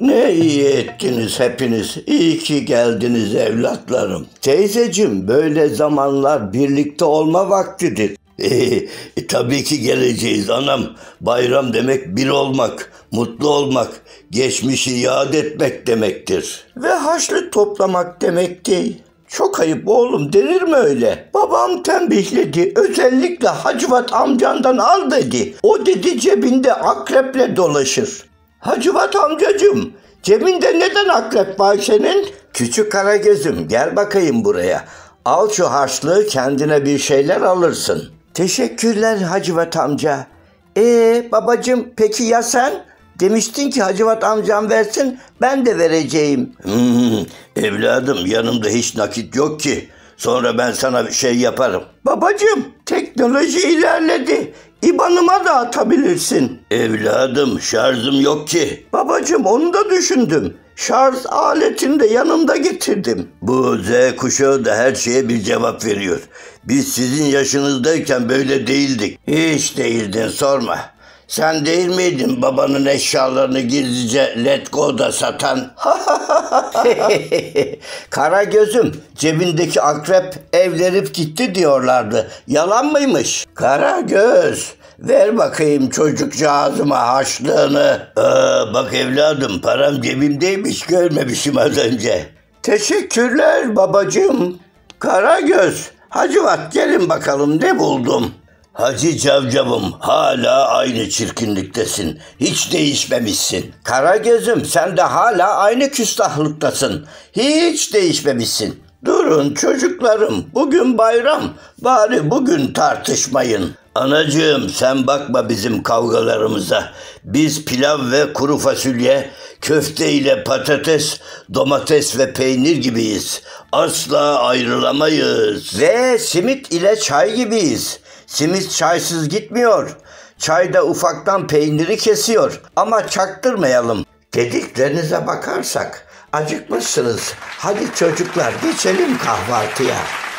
Ne iyi ettiniz hepiniz. İyi ki geldiniz evlatlarım. Teyzeciğim, böyle zamanlar birlikte olma vaktidir. Tabii ki geleceğiz anam. Bayram demek bir olmak, mutlu olmak, geçmişi yad etmek demektir. Ve haşlık toplamak demekti. Çok ayıp oğlum, denir mi öyle? Babam tembihledi, özellikle Hacivat amcandan al dedi. O dedi cebinde akreple dolaşır. Hacivat amcacığım, cebinde neden akrep var senin? Küçük Karagöz'üm, gel bakayım buraya. Al şu harçlığı, kendine bir şeyler alırsın. Teşekkürler Hacivat amca. Babacığım, peki ya sen? Demiştin ki Hacivat amcam versin, ben de vereceğim. Evladım, yanımda hiç nakit yok ki. Sonra ben sana bir şey yaparım. Babacığım, teknoloji ilerledi. İBAN'ıma da atabilirsin. Evladım, şarjım yok ki. Babacığım, onu da düşündüm. Şarj aletini de yanımda getirdim. Bu Z kuşağı da her şeye bir cevap veriyor. Biz sizin yaşınızdayken böyle değildik. Hiç değildin, sorma. Sen değil miydin babanın eşyalarını gizlice Letgo'da satan? Karagöz'üm, cebindeki akrep evlenip gitti diyorlardı. Yalan mıymış? Karagöz, ver bakayım çocukcağızıma harçlığını. Bak evladım, param cebimdeymiş, görmemişim az önce. Teşekkürler babacığım. Karagöz, Hacivat, gelin bakalım ne buldum. Hacı Cavcav'ım, hala aynı çirkinliktesin. Hiç değişmemişsin. Karagöz'üm, sen de hala aynı küstahlıktasın. Hiç değişmemişsin. Durun çocuklarım, bugün bayram. Bari bugün tartışmayın. Anacığım, sen bakma bizim kavgalarımıza. Biz pilav ve kuru fasulye, köfte ile patates, domates ve peynir gibiyiz. Asla ayrılamayız. Ve simit ile çay gibiyiz. Simit çaysız gitmiyor. Çay da ufaktan peyniri kesiyor. Ama çaktırmayalım. Dediklerinize bakarsak acıkmışsınız. Hadi çocuklar, geçelim kahvaltıya.